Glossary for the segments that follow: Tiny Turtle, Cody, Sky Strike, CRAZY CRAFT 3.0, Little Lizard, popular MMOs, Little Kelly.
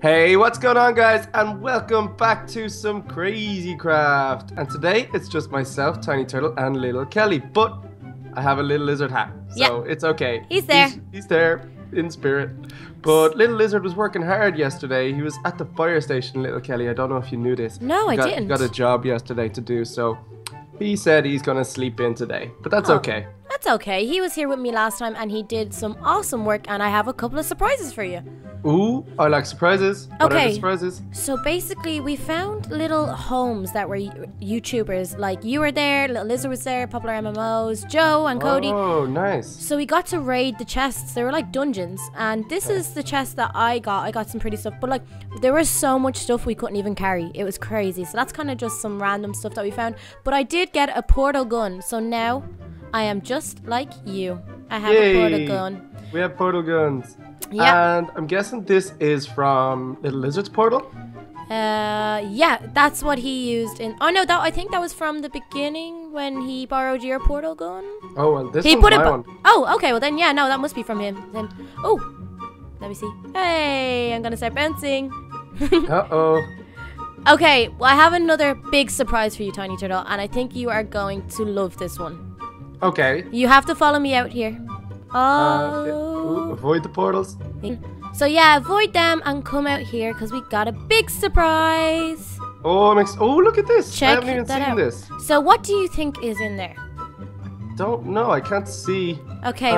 Hey, what's going on, guys, and welcome back to some crazy craft. And today it's just myself, Tiny Turtle, and Little Kelly, but I have a Little Lizard hat, so yeah. It's okay. He's there. He's there in spirit. But Little Lizard was working hard yesterday. He was at the fire station, Little Kelly. I don't know if you knew this. No, I didn't. He got a job yesterday to do, so he said he's going to sleep in today, but that's okay. That's okay. He was here with me last time and he did some awesome work, and I have a couple of surprises for you. Ooh, I like surprises. Okay. What are the surprises? So basically we found little homes that were YouTubers. Like you were there, Little Lizard was there, Popular MMOs, Joe and Cody. Oh, nice. So we got to raid the chests. They were like dungeons. And this is the chest that I got. I got some pretty stuff. But like there was so much stuff we couldn't even carry. It was crazy. So that's kind of just some random stuff that we found. But I did get a portal gun. So now I am just like you. I have a portal gun. We have portal guns. Yeah. And I'm guessing this is from Little Lizard's portal? Yeah, that's what he used in... Oh, no, that I think that was from the beginning when he borrowed your portal gun. Oh, well, this one's my one. Oh, okay, well then, yeah, no, that must be from him. Then, oh, let me see. Hey, I'm going to start bouncing. Uh-oh. Okay, well, I have another big surprise for you, Tiny Turtle, and I think you are going to love this one. Okay. You have to follow me out here. Oh, avoid the portals. So yeah, avoid them and come out here because we got a big surprise. Oh, look at this! Check I haven't even seen this. So what do you think is in there? I don't know. I can't see. Okay.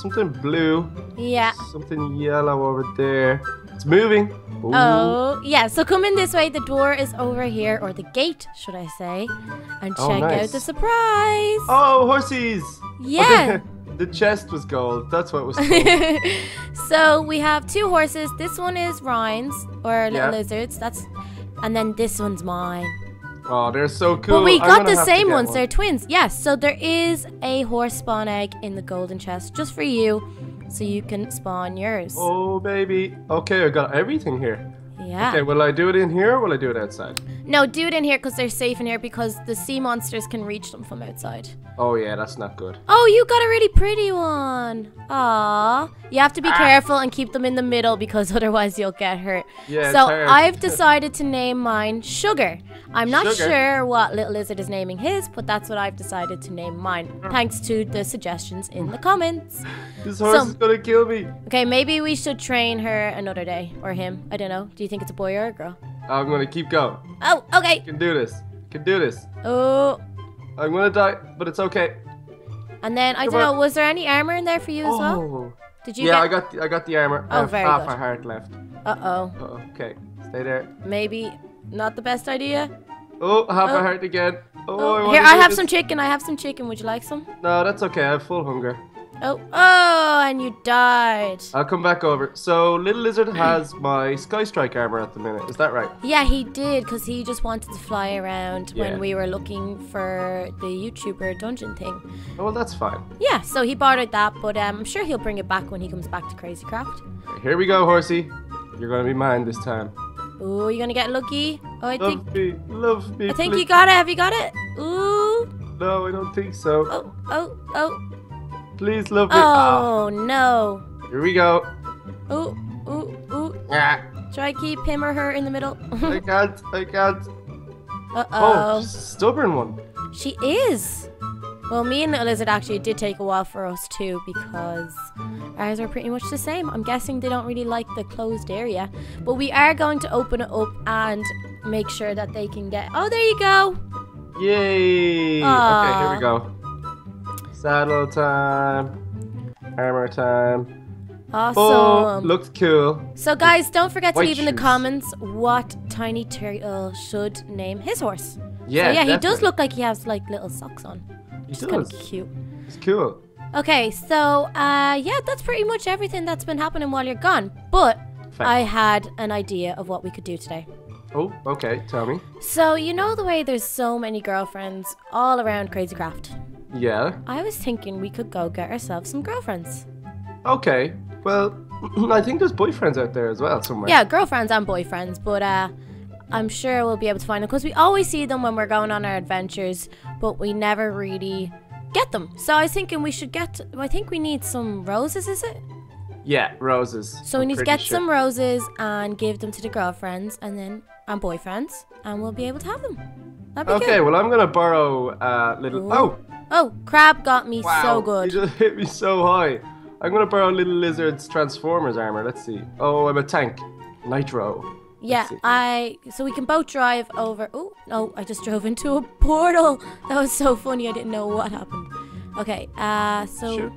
Something blue. Yeah. Something yellow over there. It's moving. Ooh. Oh yeah. So come in this way. The door is over here, or the gate, should I say? And check out the surprise. Oh, horses! Yeah. Okay. The chest was gold. That's what it was called. So we have two horses. This one is Ryan's, or Little Lizard's. And then this one's mine. Oh, they're so cool. But we got the same ones. They're twins. Yes. Yeah, so there is a horse spawn egg in the golden chest just for you, so you can spawn yours. Oh, baby. Okay, I got everything here. Yeah. Okay, will I do it in here or will I do it outside? No, do it in here because they're safe in here because the sea monsters can reach them from outside. Oh, yeah, that's not good. Oh, you got a really pretty one. Aww. You have to be careful and keep them in the middle because otherwise you'll get hurt. Yeah, so I've decided to name mine Sugar. I'm not sure what Little Lizard is naming his, but that's what I've decided to name mine. Thanks to the suggestions in the comments. This horse is going to kill me. Okay, maybe we should train her another day or him. I don't know. Do you think it's a boy or a girl? I'm going to keep going. Oh, okay. You can do this. You can do this. Oh. I'm going to die, but it's okay. And then, I don't know, was there any armor in there for you as well? Did you I got the armor. Oh, I have half my heart left. Uh-oh. Okay, stay there. Maybe not the best idea. Oh, half my heart again. Oh, here, I have some chicken. I have some chicken. Would you like some? No, that's okay. I have full hunger. Oh, and you died. I'll come back over. So, Little Lizard has my Sky Strike armor at the minute. Is that right? Yeah, he did, because he just wanted to fly around when we were looking for the YouTuber dungeon thing. Oh, well, that's fine. Yeah, so he borrowed that, but I'm sure he'll bring it back when he comes back to Crazy Craft. Here we go, horsey. You're going to be mine this time. Oh, you're going to get lucky? Oh, I think, love me, I think you got it. Have you got it? Ooh. No, I don't think so. Oh. Please love me. Oh, no. Here we go. Ooh, ooh, ooh. Ah. Try keep him or her in the middle. I can't. I can't. Oh, she's a stubborn one. She is. Well, me and Little Lizard actually it did take a while for us too because ours are pretty much the same. I'm guessing they don't really like the closed area. But we are going to open it up and make sure that they can get... Oh, there you go. Yay. Aww. Okay, here we go. Saddle time, armor time. Awesome. Oh, looks cool. So guys, don't forget to leave in the comments what Tiny Turtle should name his horse. Yeah, so yeah, definitely. He does look like he has like little socks on. It's kind of cute. It's cool. Okay, so yeah, that's pretty much everything that's been happening while you're gone. But I had an idea of what we could do today. Oh, okay, tell me. So you know the way there's so many girlfriends all around Crazy Craft? Yeah. I was thinking we could go get ourselves some girlfriends. Okay. Well, I think there's boyfriends out there as well somewhere. Yeah, girlfriends and boyfriends, but I'm sure we'll be able to find them because we always see them when we're going on our adventures, but we never really get them. So I was thinking we should I think we need some roses, is it? Yeah, roses. So we need to get some roses and give them to the girlfriends and then and boyfriends, and we'll be able to have them. That'd be okay, cool. Well, I'm gonna borrow little. Ooh. Oh. Oh, crab got me so good. He just hit me so high. I'm gonna borrow Little Lizard's Transformers armor. Let's see. Oh, I'm a tank. Nitro. Yeah, so we can both drive over. Oh, no, I just drove into a portal. That was so funny. I didn't know what happened. Okay, so. Sure.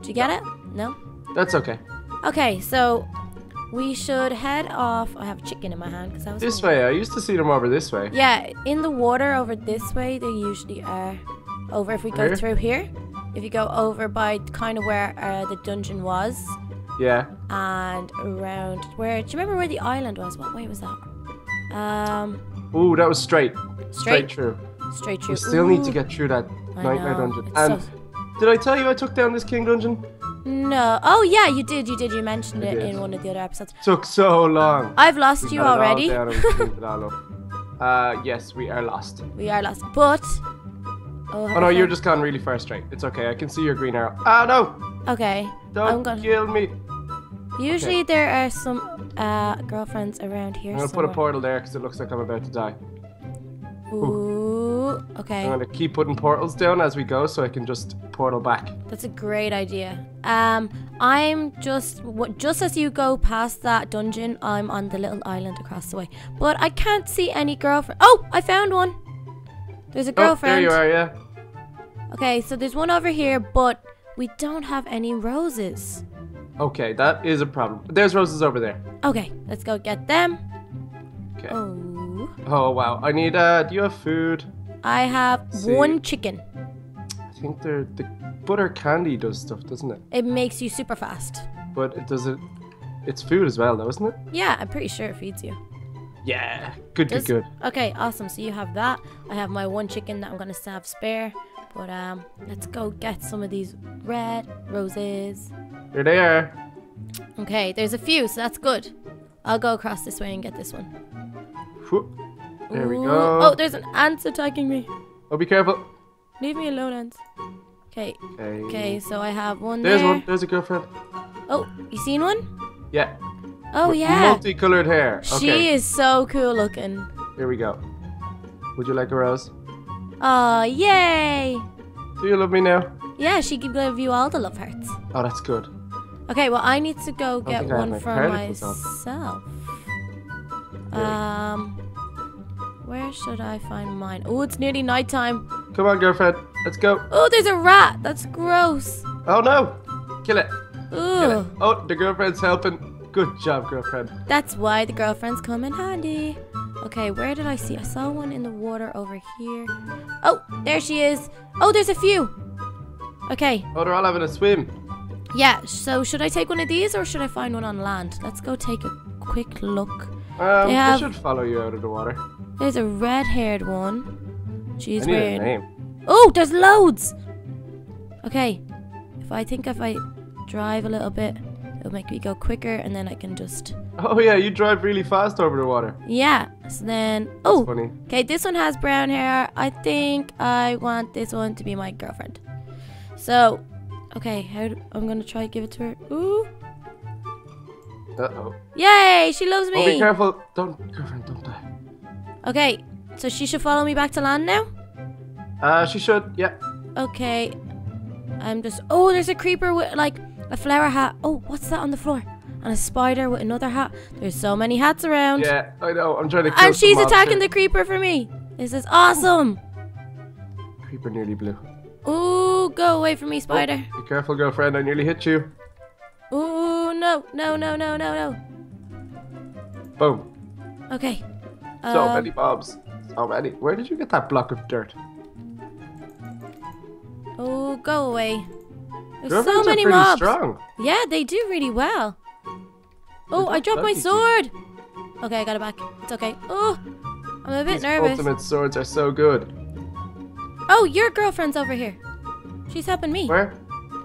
Did you get it? No? That's okay. Okay, so we should head off. I have a chicken in my hand because I was. This way. I used to see them over this way. Yeah, in the water over this way, they usually are. Over if we go through here. If you go over by kind of where the dungeon was. Yeah. And around where, do you remember where the island was? What way was that? Ooh, that was straight. Straight through. Straight through. We still need to get through that nightmare dungeon. And did I tell you I took down this king dungeon? No. Oh yeah, you did. You did. You mentioned it in one of the other episodes. Took so long. I've lost you already. Yes, we are lost. We are lost, but. Oh no, you're just gone really far straight. It's okay. I can see your green arrow. Ah no. Okay. Don't kill me. Usually there are some girlfriends around here. I'm gonna put a portal there because it looks like I'm about to die. Ooh. Okay. I'm gonna keep putting portals down as we go, so I can just portal back. That's a great idea. I'm just as you go past that dungeon, I'm on the little island across the way, but I can't see any girlfriend. Oh, I found one. There's a girlfriend. Oh, there you are, yeah. Okay, so there's one over here, but we don't have any roses. Okay, that is a problem. There's roses over there. Okay, let's go get them. Okay. Oh. Oh, wow. I need, do you have food? I have one chicken. I think the butter candy does stuff, doesn't it? It makes you super fast. But it does it. It's food as well, though, isn't it? Yeah, I'm pretty sure it feeds you. Yeah, good. Okay, awesome. So you have that. I have my one chicken that I'm gonna have spare. But let's go get some of these red roses. There they are. Okay, there's a few, so that's good. I'll go across this way and get this one. Whoop. There we go. Oh, there's an ant attacking me. Oh, be careful. Leave me alone, ants. Okay. Okay, so I have one. There's one. There's a girlfriend. Oh, you seen one? Yeah. Oh, yeah. Multicolored hair. Okay. She is so cool looking. Here we go. Would you like a rose? Oh, yay. Do you love me now? Yeah, she can give you all the love hearts. Oh, that's good. Okay, well, I need to go get one for myself. Where should I find mine? Oh, it's nearly nighttime. Come on, girlfriend. Let's go. Oh, there's a rat. That's gross. Oh, no. Kill it. Ooh. Kill it. Oh, the girlfriend's helping. Good job, girlfriend. That's why the girlfriends come in handy. Okay, where did I see? I saw one in the water over here. Oh, there she is. Oh, there's a few. Okay. Oh, they're all having a swim. Yeah, so should I take one of these or should I find one on land? Let's go take a quick look. I should follow you out of the water. There's a red-haired one. She's weird. I need a name. Oh, there's loads. Okay. If I drive a little bit. It'll make me go quicker, and then I can just. Oh yeah, you drive really fast over the water. Yeah. So then, oh. That's funny. Okay, this one has brown hair. I think I want this one to be my girlfriend. So, okay, I'm gonna try to give it to her. Ooh. Uh oh. Yay! She loves me. Oh, be careful! Girlfriend, don't die. Okay, so she should follow me back to land now. She should. Yeah. Okay. I'm just. Oh, there's a creeper with like. A flower hat. Oh, what's that on the floor? And a spider with another hat. There's so many hats around. Yeah, I know. I'm trying to kill And she's attacking the creeper for me. This is awesome. Creeper nearly blew. Ooh, go away from me, spider. Oh, be careful, girlfriend. I nearly hit you. Ooh, no. Boom. Okay. So many mobs. So many. Where did you get that block of dirt? Oh, go away. There's so many mobs. Strong. Yeah, they do really well. Oh, I dropped my sword. Okay, I got it back. It's okay. Oh, I'm a bit nervous. Ultimate swords are so good. Oh, your girlfriend's over here. She's helping me. Where?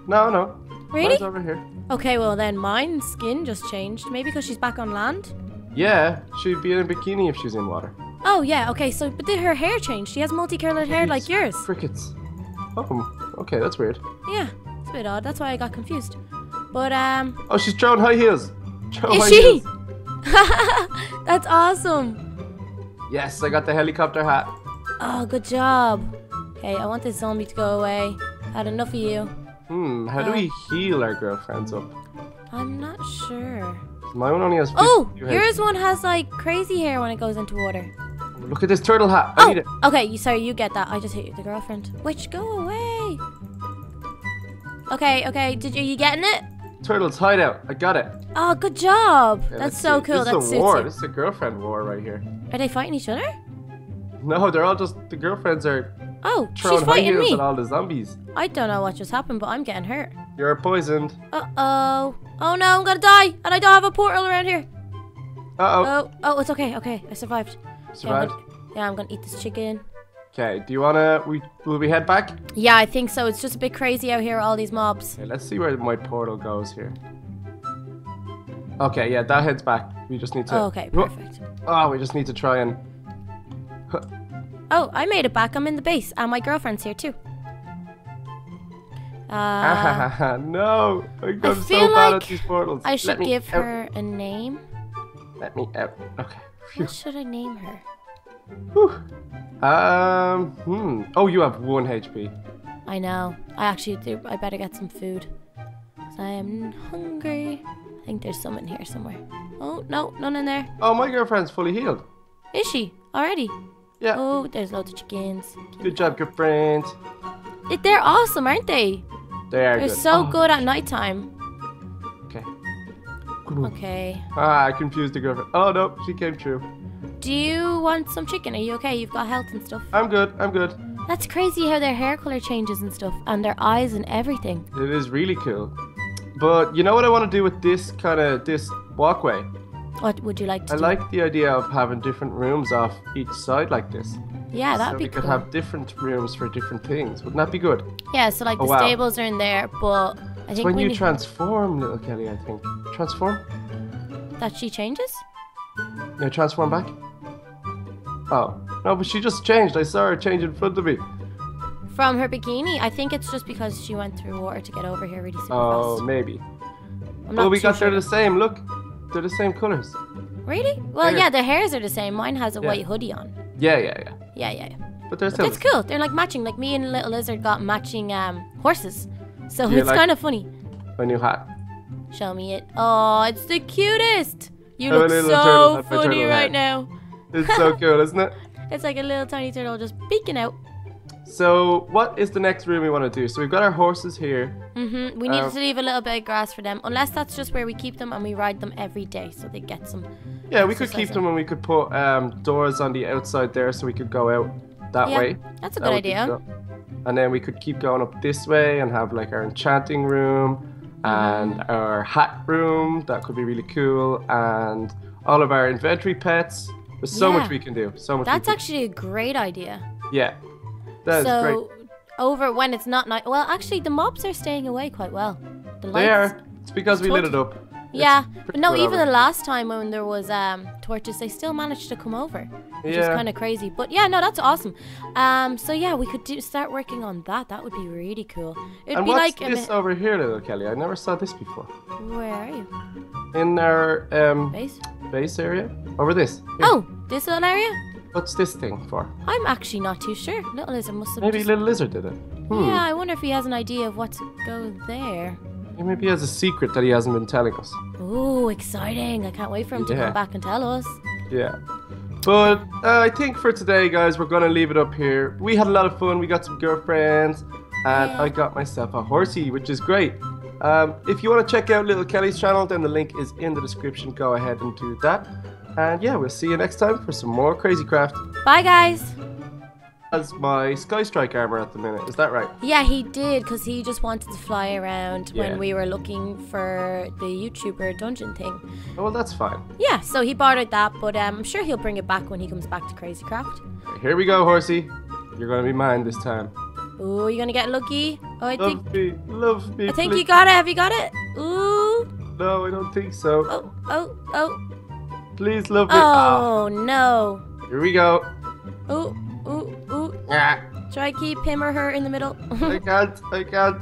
No. Really? Mine's over here. Okay, well then mine's skin just changed. Maybe because she's back on land? Yeah, she'd be in a bikini if she's in water. Oh, yeah. Okay, so but did her hair change? She has multicolored hair like yours. Crickets. Oh, okay, that's weird. Yeah. Bit odd. That's why I got confused. But oh, she's throwing high heels. Is she? That's awesome. Yes, I got the helicopter hat. Oh, good job. Okay, I want this zombie to go away. Had enough of you. How do we heal our girlfriends up? I'm not sure. My one only has. Oh, yours one has like crazy hair when it goes into water. Look at this turtle hat. I need it. Okay, you get that. I just hit the girlfriend. Which go away. Okay, okay. Did you getting it? Turtle's hideout. I got it. Oh, good job. Yeah, that's so cool. This is a war. This is a girlfriend war right here. Are they fighting each other? No, they're all just the girlfriends are. Oh, she's fighting me. And all the zombies. I don't know what just happened, but I'm getting hurt. You're poisoned. Uh-oh. Oh no, I'm gonna die, and I don't have a portal around here. Uh-oh. Oh, oh, it's okay. Okay, I survived. Survived? Yeah, I'm gonna eat this chicken. Okay, do you wanna? Will we head back? Yeah, I think so. It's just a bit crazy out here, all these mobs. Okay, let's see where my portal goes here. Okay, yeah, that heads back. We just need to. Oh, okay, perfect. Oh, we just need to try and. Oh, I made it back. I'm in the base, and my girlfriend's here too. No, I feel so bad like at these portals. I should give her a name. Let me out. Okay. Phew. What should I name her? Whew. Oh, you have 1 HP. I know. I actually do. I better get some food. I am hungry. I think there's some in here somewhere. Oh no, none in there. Oh, my girlfriend's fully healed. Is she already? Yeah. Oh, there's loads of chickens. Good job, girlfriend. They're awesome, aren't they? They are. They're good. So good at nighttime. Okay. Okay. Ah, I confused the girlfriend. Oh no, she came true. Do you want some chicken? Are you okay? You've got health and stuff. I'm good. I'm good. That's crazy how their hair color changes and stuff, and their eyes and everything. It is really cool. But you know what I want to do with this kind of walkway? What would you like to do? I like the idea of having different rooms off each side like this. Yeah, that'd be cool. So we could have different rooms for different things. Wouldn't that be good? Yeah, so like the stables are in there, but I think when you transform, Little Kelly, I think. Transform? That she changes? No, transform back? Oh. No, but she just changed. I saw her change in front of me. From her bikini? I think it's just because she went through water to get over here really super fast. Oh, maybe. Well, we got there the same. Look, they're the same colors. Really? Well, yeah, the hairs are the same. Mine has a white hoodie on. Yeah. But they're still. It's cool. They're like matching. Like me and Little Lizard got matching horses, so it's like kind of funny. My new hat. Show me it. Oh, it's the cutest. You look so funny right now. It's so cool, isn't it? It's like a little tiny turtle just peeking out. So, what is the next room we want to do? So we've got our horses here. Mm-hmm. We need to leave a little bit of grass for them, unless that's just where we keep them and we ride them every day, so they get some. Yeah, we could keep them, and we could put doors on the outside there, so we could go out that way. That's a good idea. And then we could keep going up this way and have like our enchanting room and our hat room. That could be really cool, and all of our inventory pets. There's so much we can do. So much. That's actually a great idea. Yeah. That so, over when it's not night. Well, actually, the mobs are staying away quite well. The lights, they are. It's because we lit it up. Yeah, but no, even the last time when there was torches, they still managed to come over, which is kind of crazy. But yeah, no, that's awesome. So yeah, we could start working on that. That would be really cool. It'd be like this over here, Little Kelly. I never saw this before. Where are you? In our base area. Over this. Here. Oh, this little area. What's this thing for? I'm actually not too sure. Little Lizard must have. Maybe Little Lizard did it. Yeah, I wonder if he has an idea of what to go there. Maybe he has a secret that he hasn't been telling us. Ooh, exciting. I can't wait for him to come back and tell us. Yeah. But I think for today, guys, we're going to leave it up here. We had a lot of fun. We got some girlfriends. And I got myself a horsey, which is great. If you want to check out Little Kelly's channel, then the link is in the description. Go ahead and do that. And yeah, we'll see you next time for some more Crazy Craft. Bye, guys. Has my Sky Strike armor at the minute, is that right? Yeah, he did, because he just wanted to fly around when we were looking for the YouTuber dungeon thing. Oh, well, that's fine. Yeah, so he borrowed that, but I'm sure he'll bring it back when he comes back to Crazy Craft. Here we go, horsey. You're going to be mine this time. Ooh, you're going to get lucky? Oh, I love me, I think please. You got it. Have you got it? Ooh. No, I don't think so. Oh, oh, oh. Please love me. Oh, no. Here we go. Ooh, ooh, ooh. Ah. Should I keep him or her in the middle? I can't. I can't.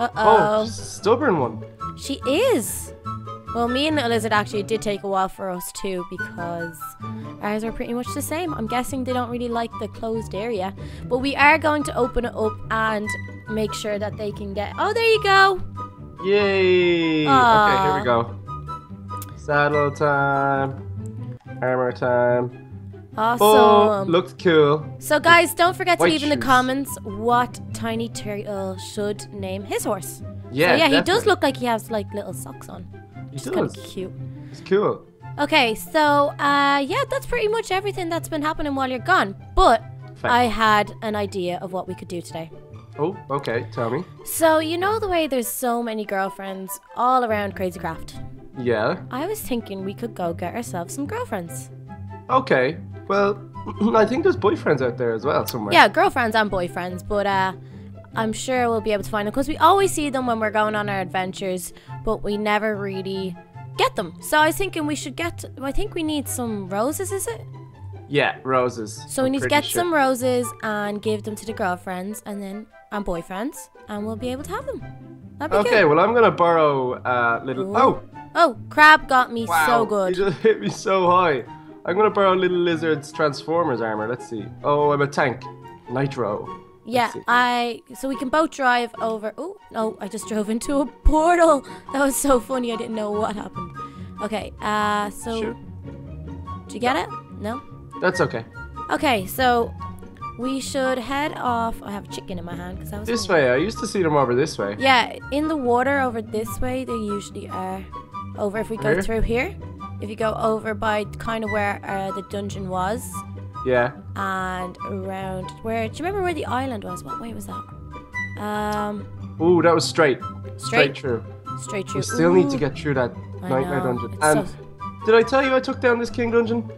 Uh-oh. Oh, stubborn one. She is! Well, me and Little Lizard actually did take a while for us too because ours are pretty much the same. I'm guessing they don't really like the closed area. But we are going to open it up and make sure that they can get... Oh, there you go! Yay! Aww. Okay, here we go. Saddle time. Armor time. Awesome. Oh, looks cool. So guys, don't forget to leave in the comments what Tiny Turtle should name his horse. Yeah, so yeah, definitely. He does look like he has like little socks on. He does. It's kind of cute. It's cool. Okay, so yeah, that's pretty much everything that's been happening while you're gone. But I had an idea of what we could do today. Oh, okay, tell me. So you know the way there's so many girlfriends all around Crazy Craft? Yeah. I was thinking we could go get ourselves some girlfriends. Okay. Well, I think there's boyfriends out there as well somewhere. Yeah, girlfriends and boyfriends, but I'm sure we'll be able to find them because we always see them when we're going on our adventures, but we never really get them. So I was thinking we should get, I think we need some roses, is it? Yeah, roses. So we need to get some roses and give them to the girlfriends and then boyfriends, and we'll be able to have them. That'd be okay, well, I'm going to borrow little... Ooh. Oh, Crab got me so good. He just hit me so high. I'm going to borrow Little Lizard's Transformers armor. Let's see. Oh, I'm a tank. Nitro. Yeah, so we can both drive over... Oh, no, I just drove into a portal. That was so funny. I didn't know what happened. Okay, so... Sure. Do you get it? No? That's okay. Okay, so we should head off... I have a chicken in my hand because I was... This way. I used to see them over this way. Yeah, in the water over this way, they usually are over if we go through here. If you go over by kind of where the dungeon was. Yeah. And around where... Do you remember where the island was? What way was that? Ooh, that was straight. Straight through. Straight through. We still need to get through that nightmare dungeon. And did I tell you I took down this king dungeon?